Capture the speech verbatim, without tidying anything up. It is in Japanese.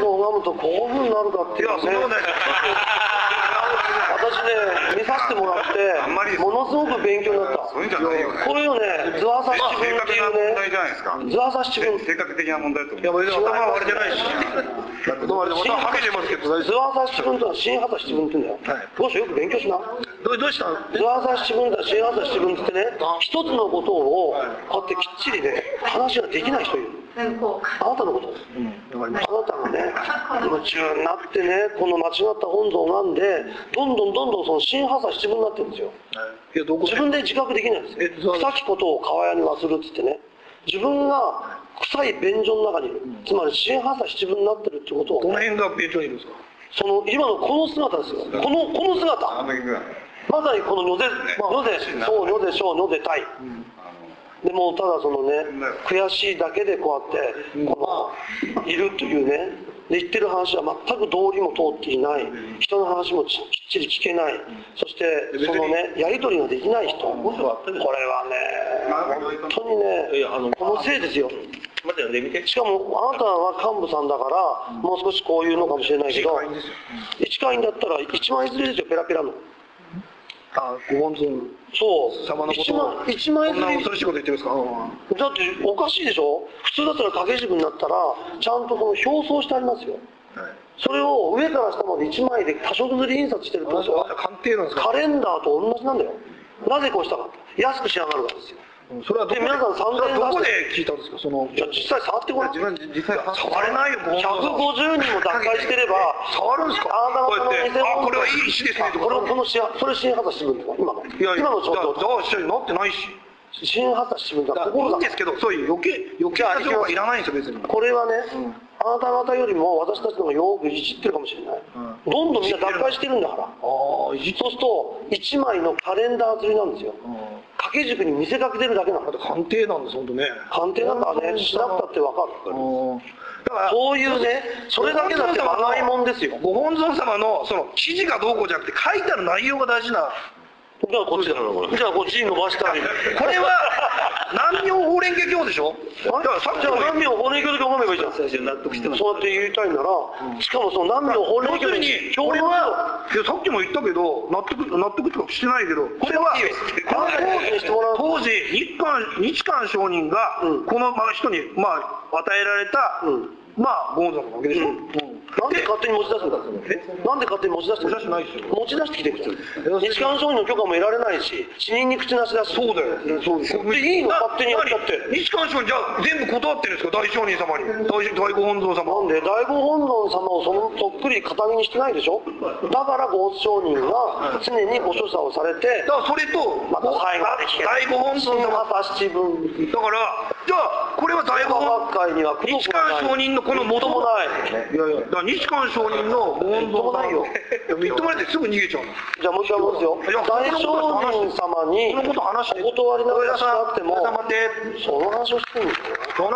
んどん拝むとこういうふうになるかっていうね。いや、そんなことないです。私ね、見させてもらってものすごく勉強になった。そういうんじゃないよね。これをね、ズワサシチ君っていうね、ズワサシチ君性格的な問題と思う。いや、頭は割れてないし。だってどうもまたはけてますけど、ズワサシチ君とは新畑七分って言うんだよ。どうしよう、よく勉強しな。どうした？ズワサシチ君とは新畑七分ってね、一つのことをこうやってきっちりね、話ができない人いる。あなたのこと、うん、あなたがね、夢中になってね、この間違った本像なんで、どんどんどんどんその新発想自分になってるんですよ。自分で自覚できないんですよ。草木ことを川やに忘るっつってね、自分が臭い便所の中にいる、うん、つまり新発想自分になってるってことを、ね、この辺が便所にいるんですか。その今のこの姿ですよ。このこの姿。まさにこの野で、野で、そう野でしょう、野でたい。うん、でもただそのね、悔しいだけでこうやってこのいるというね、で言ってる話は全く道理も通っていない、人の話もきっちり聞けない、そしてそのね、やり取りができない人、これはね本当にね、このせいですよ。しかもあなたは幹部さんだからもう少しこういうのかもしれないけど、一会員だったら一番いずれですよ、ペラペラの。あ、ご本尊様のことは一枚ずつ恐ろしいこと言ってるんですか。だっておかしいでしょ。普通だったら掛け軸になったらちゃんとこの表層してありますよ、はい、それを上から下まで一枚で多色ずり印刷してるってことはカレンダーと同じなんだよ。なぜこうしたかって安く仕上がるわけですよ。それはどこで聞いたんですか。その実際触ってこない。触れないよ。ひゃくごじゅうにんも脱会してれば触るんですか。あなたの偽物、これはいい石ですね。これこの新発想自分とか今の今の状況。じゃあ一緒になってないし。新発想自分だ。いいんですけど、そういう余計余計情報はいらないんですよ別に。これはね、あなた方よりも私たちの方がよくいじってるかもしれない。どんどんみんな脱会してるんだから。そうすると一枚のカレンダー釣りなんですよ。掛け軸に見せかけてるだけなの。鑑定なんです、本当ね。鑑定なんだね。しなくたって分かる。だからそういうね、それだけだって甘いもんですよ。ご本尊様のその記事がどうこうじゃなくて書いてある内容が大事な。じゃあこっちだなこれ。じゃあこっちに伸ばしたり。これは南妙法蓮華経でしょ。だからさっきの南妙法蓮華経で読めばいいじゃん。最初納得してます。そうやって言いたいなら、しかもその南妙法蓮華経に教理は、さっきも言ったけど納得納得とかしてないけど、これは当時日韓日韓商人がこの人にまあ与えられたまあご本尊なわけでしょ。なんで勝手に持ち出すんだって。なんで勝手に持ち出して持ち出してないですよ。持ち出してきてる。日韓商人の許可も得られないし、死人に口なしだし。そうだよ。そうです。でいいの勝手にやっちゃって。日韓商人じゃあ全部断ってるんですか、大商人様に。大大ご本尊様。なんで大ご本尊様をそのとっくり形見にしてないでしょ。だからご商人が常にご所作をされて。だからそれとまた大ご本尊様差し分。だからじゃあこれは大ご本尊。日韓商人のこの元もない。いやいや。日韓商人のご本尊ないよ。認められてすぐ逃げちゃうの。じゃあもう一回戻すよ。大商人様にお断りながらしなくてもその話をしてるんですよ。